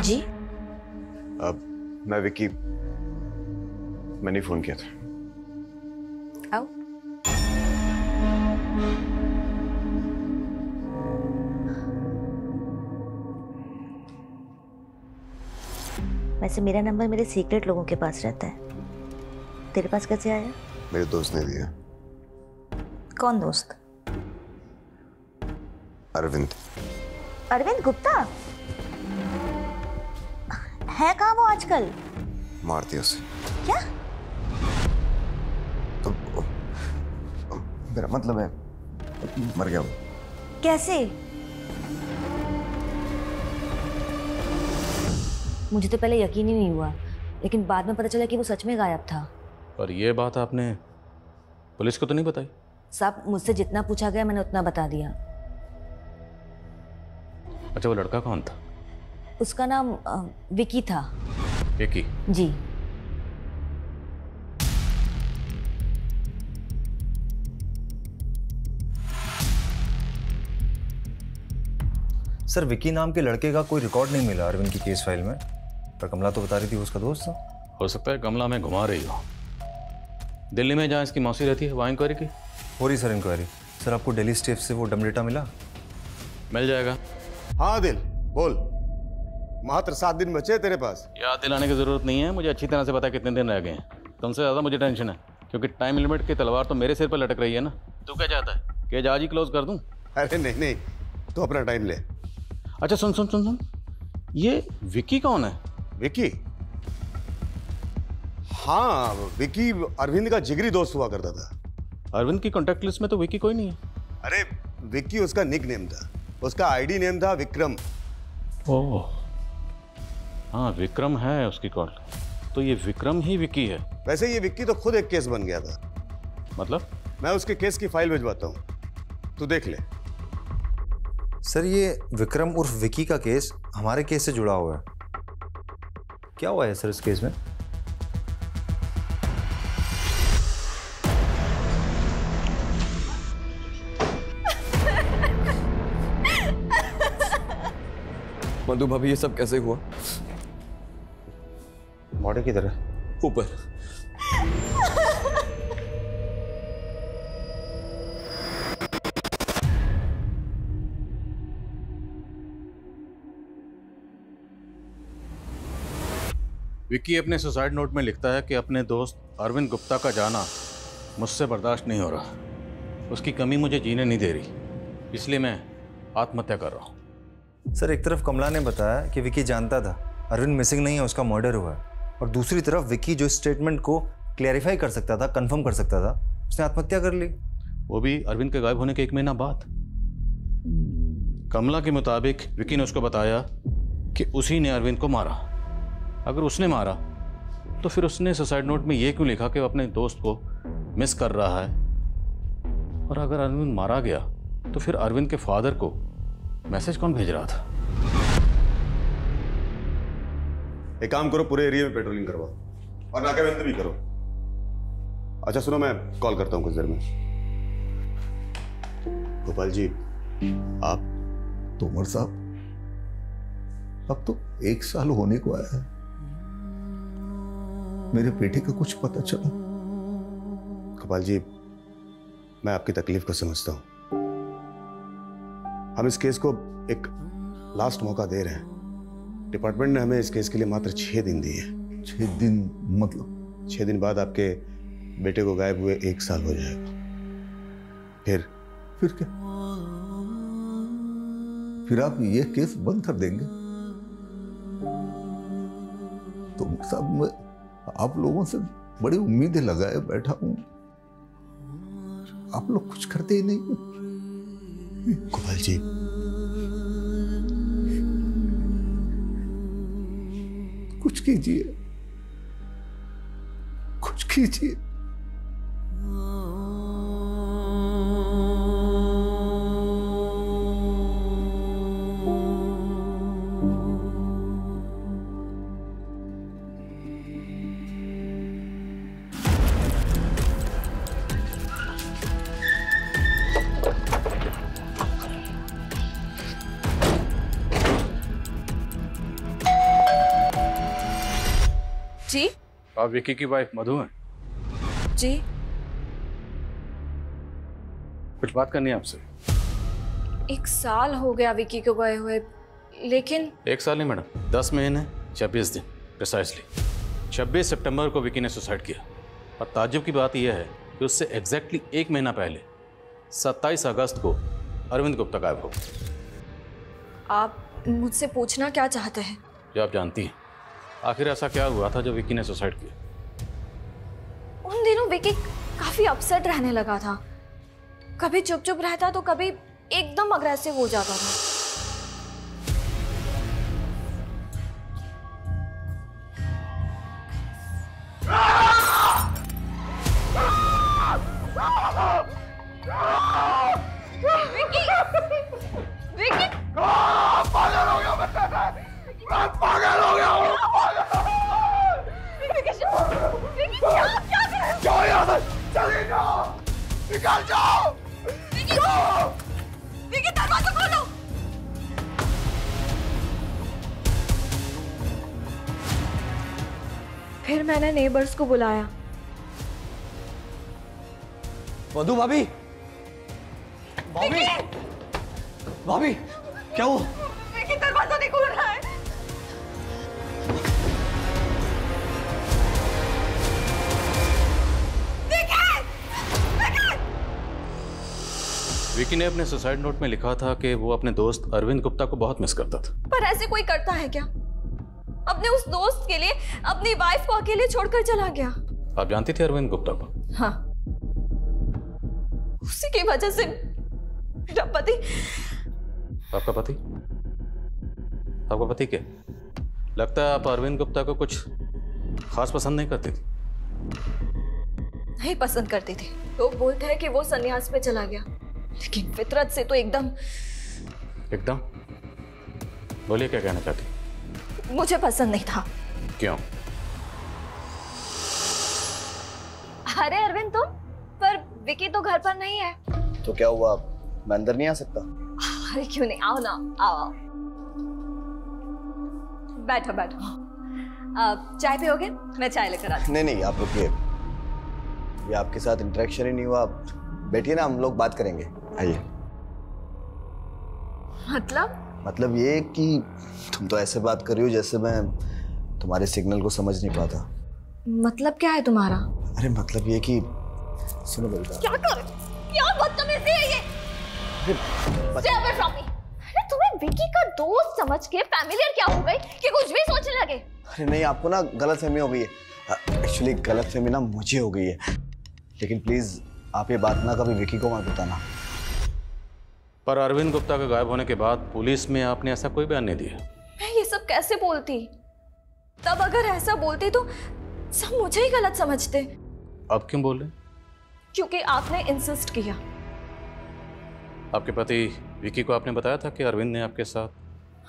जी अब मैं विकी, मैंने फोन किया था। आओ। वैसे मेरा नंबर मेरे सीक्रेट लोगों के पास रहता है, तेरे पास कैसे आया? मेरे दोस्त ने दिया। कौन दोस्त? अरविंद। अरविंद गुप्ता है? कहाँ वो आजकल? मारती उसे। क्या? तो मेरा मतलब है मर गया वो। कैसे? मुझे तो पहले यकीन ही नहीं हुआ, लेकिन बाद में पता चला कि वो सच में गायब था। और ये बात आपने पुलिस को तो नहीं बताई? साहब मुझसे जितना पूछा गया मैंने उतना बता दिया। अच्छा, वो लड़का कौन था? उसका नाम विकी था। विकी? जी। सर, विकी नाम के लड़के का कोई रिकॉर्ड नहीं मिला अरविंद की केस फाइल में, पर कमला तो बता रही थी उसका दोस्त था। हो सकता है कमला में घुमा रही हो। दिल्ली में जहाँ इसकी मौसी रहती है वहाँ इंक्वायरी की हो रही सर। इंक्वायरी सर, आपको दिल्ली स्टेफ से वो डम डेटा मिला? मिल जाएगा। हाँ दिल, बोल। मात्र सात दिन बचे तेरे पास। याद दिलाने की जरूरत नहीं है, मुझे अच्छी तरह से पता है कितने दिन रह गए हैं। तुमसे ज्यादा मुझे टेंशन है, क्योंकि टाइम लिमिट की तलवार तो मेरे सिर पर लटक रही है ना। तू क्या चाहता है कि आज ही क्लोज कर दूं? अरे नहीं नहीं, तू तो अपना टाइम ले। अच्छा सुन सुन सुन सुन, ये विकी कौन है? विकी? हाँ, विकी अरविंद का जिगरी दोस्त हुआ करता था। अरविंद की कॉन्टेक्ट लिस्ट में तो विकी कोई नहीं है। अरे विकी उसका निक नेम था, उसका आईडी नेम था विक्रम। ओह हाँ, विक्रम है उसकी कॉल। तो ये विक्रम ही विकी है। वैसे ये विक्की तो खुद एक केस बन गया था। मतलब? मैं उसके केस की फाइल भिजवाता हूँ, तू देख ले। सर ये विक्रम उर्फ विकी का केस हमारे केस से जुड़ा हुआ है। क्या हुआ है सर इस केस में? मधु भाभी ये सब कैसे हुआ? बॉडी किधर है? ऊपर। विक्की अपने सुसाइड नोट में लिखता है कि अपने दोस्त अरविंद गुप्ता का जाना मुझसे बर्दाश्त नहीं हो रहा, उसकी कमी मुझे जीने नहीं दे रही, इसलिए मैं आत्महत्या कर रहा हूँ। सर, एक तरफ कमला ने बताया कि विक्की जानता था अरविंद मिसिंग नहीं है, उसका मर्डर हुआ है, और दूसरी तरफ विक्की जो स्टेटमेंट को क्लैरिफाई कर सकता था, कंफर्म कर सकता था, उसने आत्महत्या कर ली, वो भी अरविंद के गायब होने के एक महीना बाद। कमला के मुताबिक विक्की ने उसको बताया कि उसी ने अरविंद को मारा। अगर उसने मारा तो फिर उसने सुसाइड नोट में ये क्यों लिखा कि वो अपने दोस्त को मिस कर रहा है? और अगर अरविंद मारा गया तो फिर अरविंद के फादर को मैसेज कौन भेज रहा था? एक काम करो, पूरे एरिया में पेट्रोलिंग करवाओ और नाकाबंदी भी करो। अच्छा सुनो, मैं कॉल करता हूँ कुछ देर में। गोपाल जी, आप तोमर साहब, अब तो एक साल होने को आया है, मेरे बेटे का कुछ पता चला? गोपाल जी, मैं आपकी तकलीफ को समझता हूं। हम इस केस को एक लास्ट मौका दे रहे हैं। डिपार्टमेंट ने हमें इस केस के लिए मात्र छह दिन दिए हैं। छह दिन मतलब? छह दिन बाद आपके बेटे को गायब हुए एक साल हो जाएगा। फिर फिर क्या? फिर आप ये केस बंद कर देंगे? तो साहब, मैं आप लोगों से बड़ी उम्मीदें लगाए बैठा हूं, आप लोग कुछ करते ही नहीं। गोपाल जी, कुछ कीजिए, कुछ कीजिए। आप विक्की की वाइफ मधु हैं? जी। कुछ बात करनी है आपसे। एक साल हो गया विक्की को गए हुए, लेकिन एक साल नहीं मैडम, दस महीने छब्बीस दिन प्रिसाइसली। छब्बीस सितंबर को विक्की ने सुसाइड किया, और ताज्जुब की बात यह है कि उससे एग्जैक्टली एक महीना पहले सत्ताईस अगस्त को अरविंद गुप्ता गायब हो। आप मुझसे पूछना क्या चाहते हैं? जो आप जानती हैं, आखिर ऐसा क्या हुआ था जो विक्की ने सुसाइड किया? उन दिनों विक्की काफी अपसेट रहने लगा था, कभी चुप चुप रहता तो कभी एकदम अग्रेसिव हो जाता था। विक्की, विक्की पागल हो गया मैं, पागल हो गया। चले जाओ, निकल जाओ। विक्की, दरवाजा खोलो। फिर मैंने नेबर्स को बुलाया। मधु भाभी, भाभी, भाभी, क्या हुआ? विक्की दरवाजा नहीं खोल रहा है। विक्की ने अपने सुसाइड नोट में लिखा था कि वो अपने दोस्त अरविंद गुप्ता को बहुत मिस करता था। पर ऐसे कोई करता है क्या? अपने उस दोस्त के लिए अपनी वाइफ को अकेले छोड़कर चला गया। आप जानती थी अरविंद गुप्ता को? हाँ। उसी की वजह से मेरा पति। आपका पति? आपका पति क्या? लगता है आप अरविंद गुप्ता को कुछ खास पसंद नहीं करती थी। नहीं पसंद करती थी। लोग बोलते हैं कि वो संन्यास पे चला गया, लेकिन फितरत से तो एकदम एकदम। बोलिए, क्या कहना चाहती? मुझे पसंद नहीं था। क्यों? अरे अरविंद तुम, पर विक्की तो घर पर नहीं है। तो क्या हुआ, मैं अंदर नहीं आ सकता? अरे क्यों नहीं, आओ ना, आओ आओ, बैठो बैठो। आप चाय पियोगे? मैं चाय लेकर आती हूँ। नहीं नहीं, आप रुकिए, ये आपके साथ इंटरेक्शन ही नहीं हुआ, आप बैठिए ना, हम लोग बात करेंगे, आइए। मतलब? मतलब ये कि तुम तो ऐसे बात कर रही हो जैसे मैं तुम्हारे सिग्नल को समझ नहीं पाता। मतलब क्या है तुम्हारा? अरे मतलब ये कि सुनो बलता, क्या कर क्या बदतमीजी है ये? Stay away from me। अरे तुम्हें विकी का दोस्त समझ के फैमिलियर क्या हो गई कि कुछ भी सोचने लगे? अरे नहीं, आपको ना गलतफहमी हो गई है। एक्चुअली गलतफहमी ना मुझे हो गई है, लेकिन प्लीज आप ये बात ना कभी विकी को मत बताना। पर अरविंद गुप्ता के गायब होने के बाद पुलिस में आपने ऐसा कोई बयान नहीं दिया। मैं ये सब कैसे बोलती? तब अगर ऐसा बोलती तो सब मुझे ही गलत समझते। अब क्यों बोल रहे? क्योंकि आपने इंसिस्ट किया। आपके पति विकी को आपने बताया था कि अरविंद ने आपके साथ?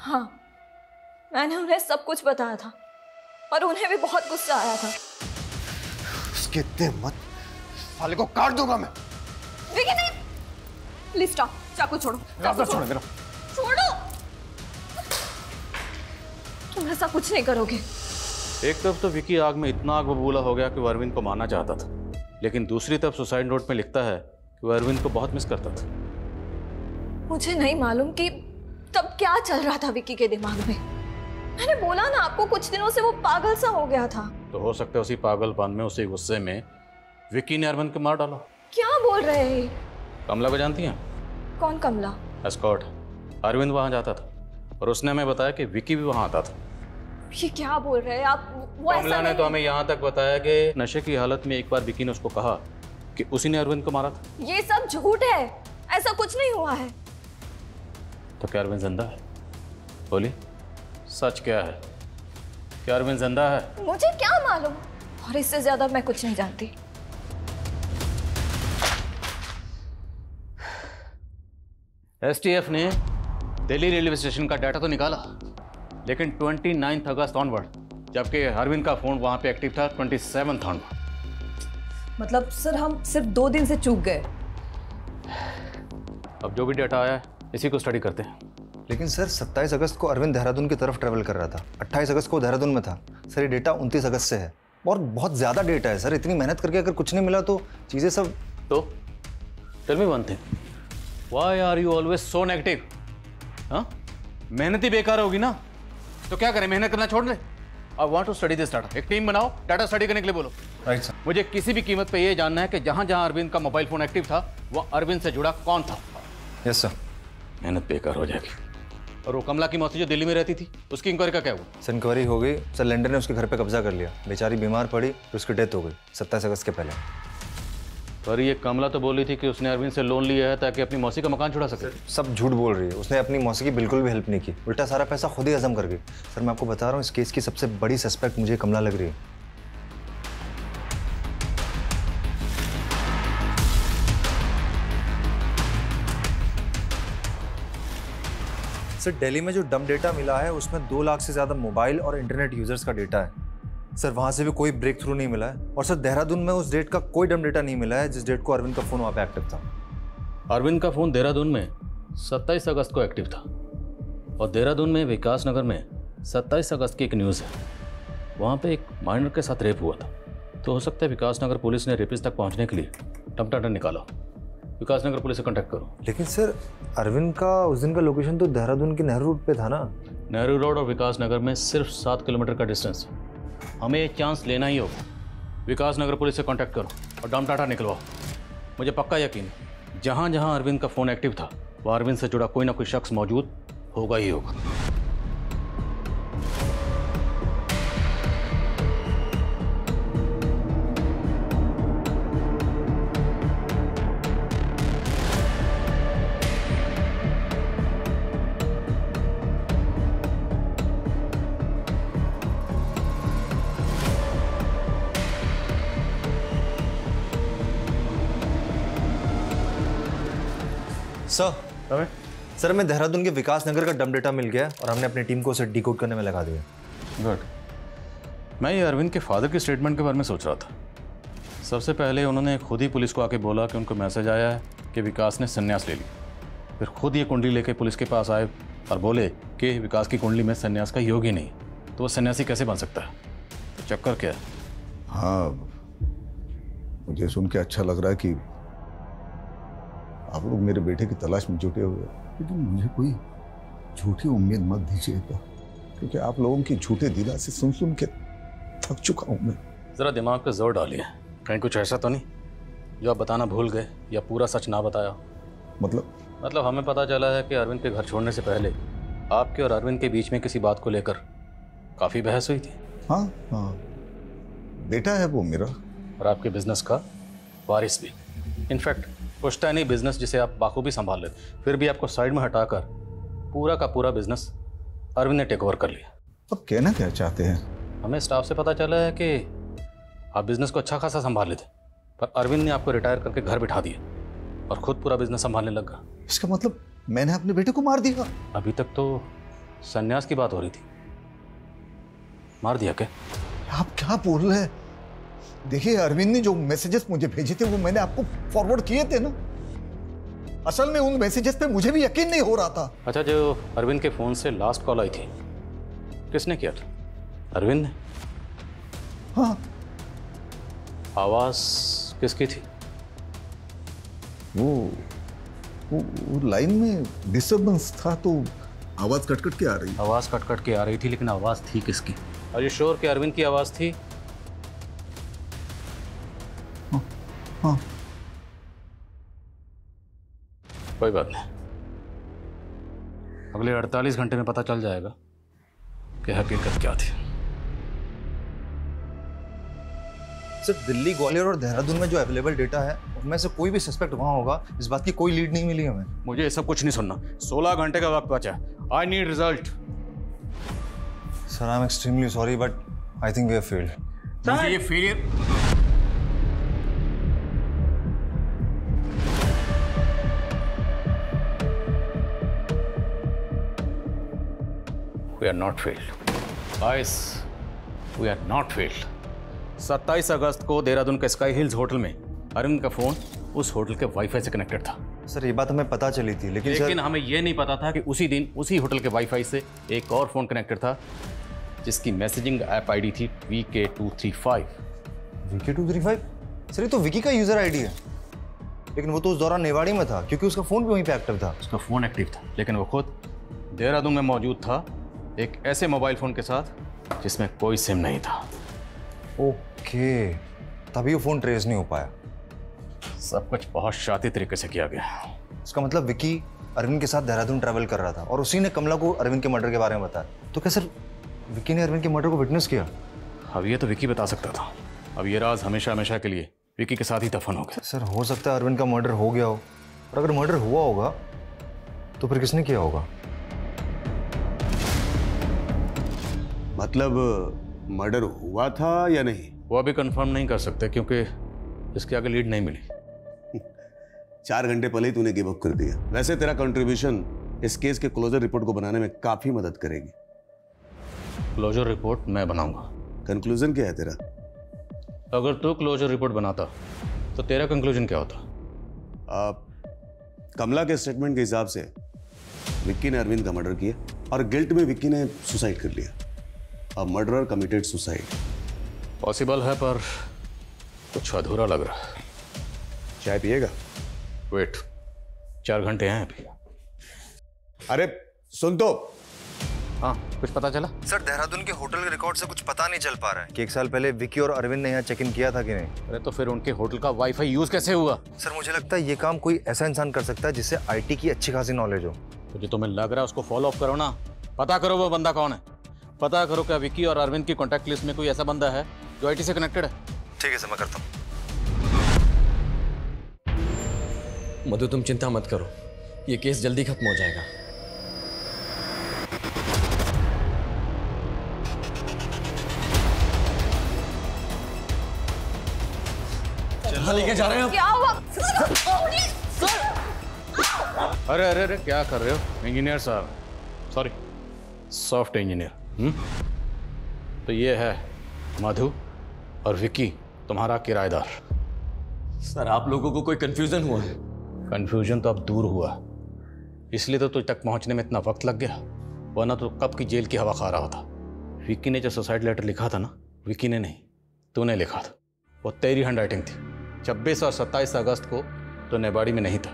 हाँ, मैंने उन्हें सब कुछ बताया था और उन्हें भी बहुत गुस्सा आया था। उसके इतने मत, साले को काट दूंगा मैं। विकी नहीं, प्लीज स्टॉप, चाकू छोड़ो। चाकू छोड़ो, छोड़ो, छोड़ो। तुम ऐसा कुछ नहीं करोगे। एक तरफ तो विकी आग में इतना आग बबूला हो गया कि वो अरविंद को मारना चाहता था, लेकिन दूसरी तरफ सुसाइड नोट में लिखता है कि वो अरविंद को बहुत मिस करता था। मुझे नहीं मालूम कि तब क्या चल रहा था विकी के दिमाग में। मैंने बोला ना आपको, कुछ दिनों से वो पागल सा हो गया था। तो हो सकता है उसी पागलपन में, उसी गुस्से में विकी ने अरविंद को मार डाला। क्या बोल रहे हैं? कमला को जानती हैं? कौन कमला? एस्कॉर्ट। अरविंद वहाँ जाता था और उसने हमें बताया कि विकी भी वहाँ आता था। ये क्या बोल रहे हैं आप? वो कमला ने तो हमें यहाँ तक बताया कि नशे की हालत में एक बार विकी ने उसको कहा कि उसी ने अरविंद को मारा था। ये सब झूठ है, ऐसा कुछ नहीं हुआ है। तो क्या अरविंद जिंदा है? बोलिए, सच क्या है? क्या अरविंद जिंदा है? मुझे क्या मालूम, और इससे ज्यादा मैं कुछ नहीं जानती। एसटीएफ ने दिल्ली रेलवे स्टेशन का डाटा तो निकाला, लेकिन उनतीस अगस्त ऑनवर्ड, जबकि अरविंद का फोन वहां पे एक्टिव था सत्ताईस ऑनवर्ड। मतलब सर, हम सिर्फ दो दिन से चूक गए। अब जो भी डाटा आया है इसी को स्टडी करते हैं। लेकिन सर, सत्ताईस अगस्त को अरविंद देहरादून की तरफ ट्रेवल कर रहा था, अट्ठाईस अगस्त को देहरादून में था। सर ये डेटा उनतीस अगस्त से है और बहुत ज़्यादा डेटा है सर। इतनी मेहनत करके अगर कुछ नहीं मिला तो चीज़ें सब तो tell me one thing, why are you always so negative? हाँ, मेहनत ही बेकार होगी ना, तो क्या करें, मेहनत करना छोड़ दे? I want to study this data. एक टीम बनाओ, डाटा स्टडी करने के लिए बोलो। Right sir. मुझे किसी भी कीमत पे ये जानना है कि जहाँ जहाँ अरविंद का मोबाइल फोन एक्टिव था, वह अरविंद से जुड़ा कौन था। Yes sir. मेहनत बेकार हो जाएगी। और वो कमला की मौसी जो दिल्ली में रहती थी, उसकी इंक्वायरी का क्या हुआ? सर इंक्वायरी हो गई सर, लैंडर ने उसके घर पर कब्जा कर लिया, बेचारी बीमार पड़ी तो उसकी डेथ हो गई सत्ताईस अगस्त के पहले। पर ये कमला तो बोली थी कि उसने अरविंद से लोन लिया है ताकि अपनी मौसी का मकान छुड़ा सके। सब झूठ बोल रही है, उसने अपनी मौसी की बिल्कुल भी हेल्प नहीं की, उल्टा सारा पैसा खुद ही हजम कर गई। सर मैं आपको बता रहा हूँ, इस केस की सबसे बड़ी सस्पेक्ट मुझे कमला लग रही है। सर दिल्ली में जो डंप डेटा मिला है उसमें दो लाख से ज्यादा मोबाइल और इंटरनेट यूजर्स का डेटा है सर, वहाँ से भी कोई ब्रेक थ्रू नहीं मिला है। और सर देहरादून में उस डेट का कोई डम डेटा नहीं मिला है जिस डेट को अरविंद का फ़ोन वहाँ पे एक्टिव था। अरविंद का फ़ोन देहरादून में सत्ताईस अगस्त को एक्टिव था और देहरादून में विकास नगर में सत्ताईस अगस्त की एक न्यूज़ है, वहाँ पे एक माइनर के साथ रेप हुआ था। तो हो सकता है विकास नगर पुलिस ने रेपिस्ट तक पहुँचने के लिए डम डाटा निकाला। विकास नगर पुलिस से कॉन्टैक्ट करो। लेकिन सर अरविंद का उस दिन का लोकेशन तो देहरादून के नेहरू रोड पर था ना। नेहरू रोड और विकास नगर में सिर्फ सात किलोमीटर का डिस्टेंस है, हमें ये चांस लेना ही होगा। विकास नगर पुलिस से कांटेक्ट करो और डंप डाटा निकलवाओ। मुझे पक्का यकीन है जहाँ जहाँ अरविंद का फ़ोन एक्टिव था वहाँ अरविंद से जुड़ा कोई ना कोई शख्स मौजूद होगा ही होगा। सर सर हमें देहरादून के विकास नगर का डम डेटा मिल गया और हमने अपनी टीम को उसे डिकोड करने में लगा दिया। गुड। मैं ये अरविंद के फादर के स्टेटमेंट के बारे में सोच रहा था। सबसे पहले उन्होंने खुद ही पुलिस को आके बोला कि उनको मैसेज आया है कि विकास ने संन्यास ले लिया, फिर खुद ये कुंडली लेके पुलिस के पास आए और बोले कि विकास की कुंडली में संन्यास का योग ही नहीं, तो वह सन्यासी कैसे बन सकता है? तो चक्कर क्या है? हाँ, मुझे सुन के अच्छा लग रहा है कि आप लोग मेरे बेटे की तलाश में जुटे हुए, लेकिन मुझे कोई झूठी उम्मीद मत दीजिएगा। क्योंकि आप लोगों की झूठे दिला से सुन सुन के थक चुका हूँ मैं। ज़रा दिमाग पे जोर डालिए, कहीं कुछ ऐसा तो नहीं जो आप बताना भूल गए या पूरा सच ना बताया। मतलब मतलब हमें पता चला है कि अरविंद के घर छोड़ने से पहले आपके और अरविंद के बीच में किसी बात को लेकर काफ़ी बहस हुई थी। हाँ हाँ, बेटा है वो मेरा और आपके बिजनेस का वारिस भी। इनफैक्ट पुश्ता नहीं बिजनेस जिसे आप बाखूबी संभाल लेते, फिर भी आपको साइड में हटाकर पूरा का पूरा बिजनेस अरविंद ने टेक ओवर कर लिया। अब कहना क्या चाहते हैं? हमें स्टाफ से पता चला है कि आप बिजनेस को अच्छा खासा संभाल लेते, पर अरविंद ने आपको रिटायर करके घर बिठा दिया और खुद पूरा बिजनेस संभालने लग गया। इसका मतलब मैंने अपने बेटे को मार दिया? अभी तक तो संन्यास की बात हो रही थी, मार दिया क्या? आप क्या बोल रहे हैं? देखिए, अरविंद ने जो मैसेजेस मुझे भेजे थे वो मैंने आपको फॉरवर्ड किए थे ना। असल में उन मैसेजेस पे मुझे भी यकीन नहीं हो रहा था। अच्छा, जो अरविंद के फोन से लास्ट कॉल आई थी किसने किया था? अरविंद ने? हाँ। आवाज किसकी थी? वो वो लाइन में डिस्टर्बेंस था तो आवाज कटकट के आ रही। आवाज कटकट के आ रही थी, लेकिन आवाज थी किसकी? और ये श्योर कि अरविंद की आवाज थी? हाँ। कोई बात नहीं, अगले अड़तालीस घंटे में पता चल जाएगा कि हकीकत क्या थी। सिर्फ दिल्ली, ग्वालियर और देहरादून में जो अवेलेबल डेटा है उनमें से कोई भी सस्पेक्ट वहाँ होगा, इस बात की कोई लीड नहीं मिली हमें। मुझे ये सब कुछ नहीं सुनना, सोलह घंटे का वक्त बचा है। I need result. Sir, I am extremely sorry but I think we have failed. मुझे ये failure We are not failed. Guys, we are not failed. सत्ताईस अगस्त को देहरादून के स्काई हिल्स होटल में अरविंद का फोन उस होटल के वाईफाई से कनेक्टेड था। सर, ये बात हमें पता चली थी, लेकिन लेकिन सर... हमें यह नहीं पता था कि उसी दिन उसी होटल के वाईफाई से एक और फोन कनेक्टेड था जिसकी मैसेजिंग ऐप आईडी थी V K two three five. V K two three five? Sir, ये तो विकी का यूजर आईडी है, लेकिन वो तो उस दौरान नेवाड़ी में था क्योंकि उसका फोन भी वहीं पर एक्टिव था। उसका फोन एक्टिव था, लेकिन वो खुद देहरादून में मौजूद था एक ऐसे मोबाइल फ़ोन के साथ जिसमें कोई सिम नहीं था। ओके, तभी वो फ़ोन ट्रेस नहीं हो पाया। सब कुछ बहुत शातिर तरीके से किया गया। इसका मतलब विकी अरविंद के साथ देहरादून ट्रैवल कर रहा था और उसी ने कमला को अरविंद के मर्डर के बारे में बताया। तो क्या सर विकी ने अरविंद के मर्डर को विटनेस किया? अब ये तो विकी बता सकता था। अब ये राज हमेशा हमेशा के लिए विकी के साथ ही दफन हो गया। सर, हो सकता है अरविंद का मर्डर हो गया हो, और अगर मर्डर हुआ होगा तो फिर किसने किया होगा? मतलब मर्डर हुआ था या नहीं वो अभी कंफर्म नहीं कर सकते क्योंकि इसके आगे लीड नहीं मिली। चार घंटे पहले ही तूने गिव अप कर दिया। वैसे तेरा कंट्रीब्यूशन इस केस के क्लोजर रिपोर्ट को बनाने में काफी मदद करेगी। क्लोजर रिपोर्ट मैं बनाऊंगा। कंक्लूजन क्या है तेरा? अगर तू क्लोजर रिपोर्ट बनाता तो तेरा कंक्लूजन क्या होता? आप कमला के स्टेटमेंट के हिसाब से विक्की ने अरविंद का मर्डर किया और गिल्ट में विक्की ने सुसाइड कर लिया। A murderer committed suicide. Possible है पर कुछ अधूरा लग रहा है। चाय पिएगा? वेट, चार घंटे हैं अभी। अरे सुन तो। हाँ, कुछ पता चला? सर, देहरादून के होटल के रिकॉर्ड से कुछ पता नहीं चल पा रहा है कि एक साल पहले विकी और अरविंद ने यहाँ चेक इन किया था कि नहीं। अरे तो फिर उनके होटल का वाईफाई यूज कैसे हुआ? सर, मुझे लगता है ये काम कोई ऐसा इंसान कर सकता है जिससे आई टी की अच्छी खासी नॉलेज हो। तो जो तुम्हें लग रहा है उसको फॉलो अप करो ना, पता करो वो बंदा कौन है। पता करो क्या विकी और अरविंद की कॉन्टैक्ट लिस्ट में कोई ऐसा बंदा है जो आईटी से कनेक्टेड है। ठीक है सर, मैं करता हूँ। मधु, तुम चिंता मत करो, ये केस जल्दी खत्म हो जाएगा। चल लेके जा रहे हो? क्या हुआ? सर, अरे अरे अरे क्या कर रहे हो? इंजीनियर साहब, सॉरी सॉफ्ट इंजीनियर। तो ये है मधु और विकी, तुम्हारा किराएदार। सर, आप लोगों को कोई कंफ्यूजन हुआ है? कंफ्यूजन तो अब दूर हुआ, इसलिए तो तुझ तक पहुंचने में इतना वक्त लग गया, वरना तो कब की जेल की हवा खा रहा होता। विकी ने जो सुसाइड लेटर लिखा था ना, विकी ने नहीं, तूने लिखा था। वो तेरी हैंड राइटिंग थी। छब्बीस और सत्ताईस अगस्त को तो नेवाड़ी में नहीं था।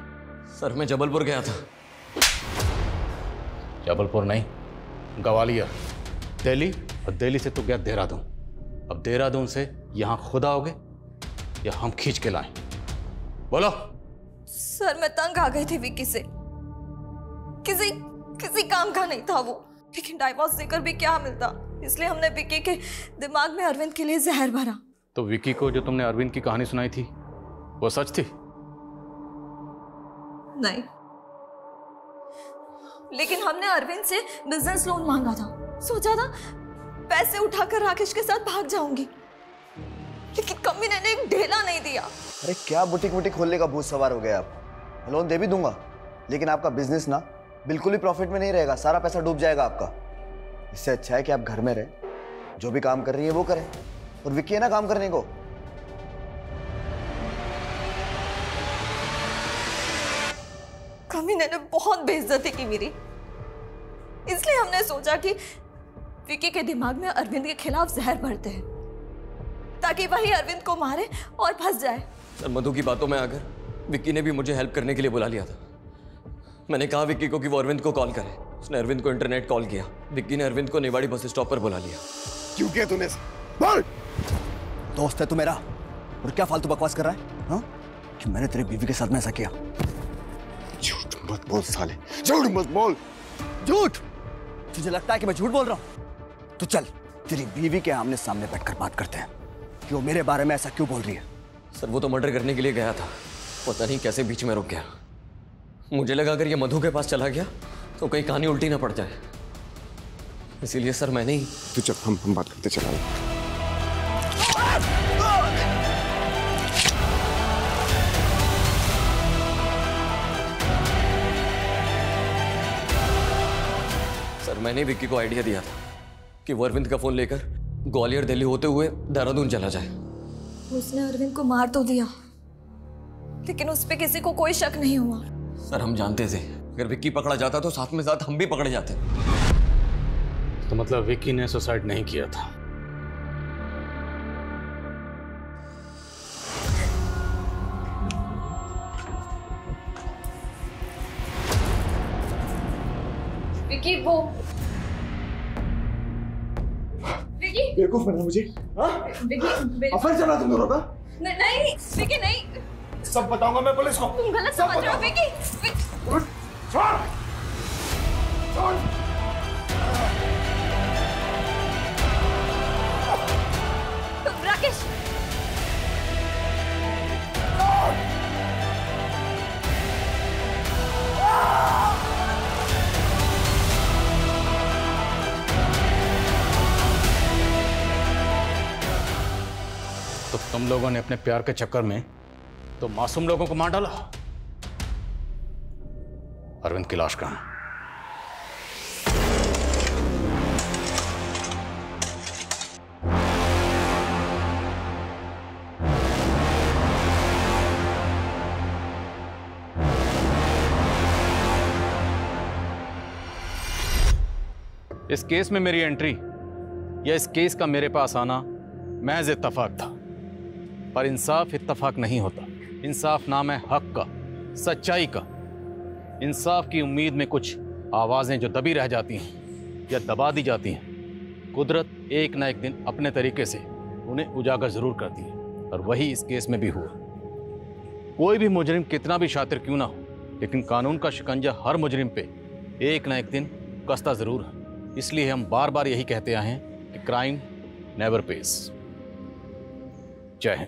सर, मैं जबलपुर गया था। जबलपुर नहीं, ग्वालियर। दिल्ली और दिल्ली से तो गया देहरादून, अब देहरादून से यहाँ खुद आओगे या हम खींच के लाएं? बोलो। सर मैं तंग आ गई थी विकी से, किसी किसी काम का नहीं था वो, लेकिन डाइवोर्स देकर भी क्या मिलता, इसलिए हमने विकी के दिमाग में अरविंद के लिए जहर भरा। तो विकी को जो तुमने अरविंद की कहानी सुनाई थी वो सच थी? नहीं, लेकिन हमने अरविंद से बिजनेस लोन मांगा था, सोचा था पैसे उठाकर राकेश के साथ भाग जाऊंगी, लेकिन कमीने ने एक ढेला नहीं दिया। अरे क्या बुटीक बुटीक खोलने का भूत सवार हो गया आप? लोन दे भी दूंगा, लेकिन आपका बिजनेस ना बिल्कुल ही प्रॉफिट में नहीं रहेगा, सारा पैसा डूब जाएगा आपका। इससे अच्छा है कि आप घर में रहें, जो भी काम कर रही है वो करें, और विक्की है ना काम करने को। कमीने ने बहुत बेइज्जती की मेरी, इसलिए हमने सोचा कि विकी के दिमाग में अरविंद के खिलाफ जहर भरते हैं ताकि वही अरविंद को मारे और फंस जाए। सर मधु की बातों में आकर विक्की ने भी मुझे हेल्प करने के लिए बुला लिया था। मैंने कहा विक्की को कि वो अरविंद को कॉल करे, उसने अरविंद को इंटरनेट कॉल किया, विक्की ने अरविंद को निवाड़ी बस स्टॉप पर बुला लिया। क्यों किया तूने? बोल। दोस्त है तू मेरा और क्या फालतू बकवास कर रहा है? हाँ कि मैंने तेरी बीवी के साथ में ऐसा किया? झूठ मत बोल साले, झूठ मत बोल। झूठ? तुझे लगता है कि मैं झूठ बोल रहा हूँ? तो चल तेरी बीवी के आमने सामने बैठकर बात करते हैं कि वो मेरे बारे में ऐसा क्यों बोल रही है। सर वो तो मर्डर करने के लिए गया था, पता नहीं कैसे बीच में रुक गया, मुझे लगा अगर ये मधु के पास चला गया तो कहीं कहानी उल्टी ना पड़ जाए, इसीलिए सर मैंने ही। तू चल, हम हम बात करते चला। सर मैंने विक्की को आइडिया दिया था कि वो अरविंद का फोन लेकर ग्वालियर दिल्ली होते हुए देहरादून चला जाए। उसने अरविंद को मार तो दिया, लेकिन उस पे किसी को कोई शक नहीं हुआ। सर हम जानते थे अगर विक्की पकड़ा जाता तो साथ में साथ हम भी पकड़े जाते। तो मतलब विक्की ने सुसाइड नहीं किया था? विक्की वो विक्की बेवकूफ बना मुझे। हां विक्की अफसर चला तुम लोगों का? नहीं नहीं विक्की नहीं, सब बताऊंगा मैं पुलिस को। तुम गलत समझ रहे हो विक्की। छोड़ छोड़। तुम राकेश। तो तुम लोगों ने अपने प्यार के चक्कर में तो मासूम लोगों को मार डाला। अरविंद की लाश कहां है? इस केस में मेरी एंट्री या इस केस का मेरे पास आना महज इत्तफाक था, पर इंसाफ इत्तफाक नहीं होता। इंसाफ नाम है हक का, सच्चाई का। इंसाफ की उम्मीद में कुछ आवाज़ें जो दबी रह जाती हैं या दबा दी जाती हैं, कुदरत एक ना एक दिन अपने तरीके से उन्हें उजागर ज़रूर करती है, और वही इस केस में भी हुआ। कोई भी मुजरिम कितना भी शातिर क्यों ना हो, लेकिन कानून का शिकंजा हर मुजरिम पे एक ना एक दिन कसता ज़रूर है। इसलिए हम बार बार यही कहते आए हैं कि क्राइम नेवर पेज। जय हिंद।